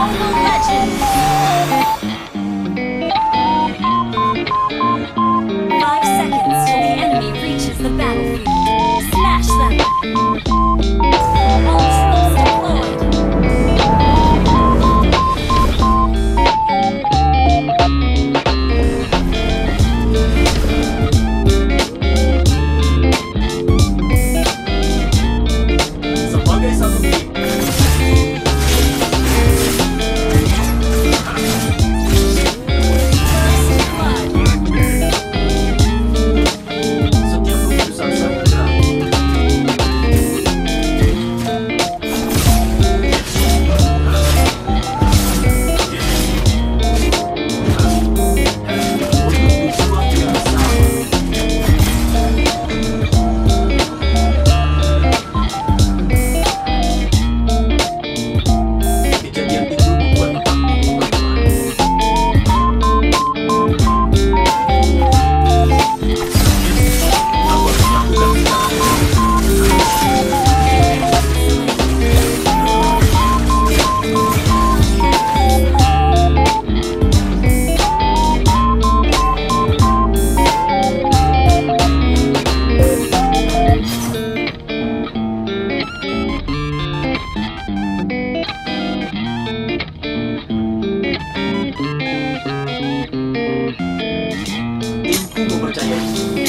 Mobile Legends. 5 seconds till the enemy reaches the battlefield. Smash them. All troops deployed. Aku percaya.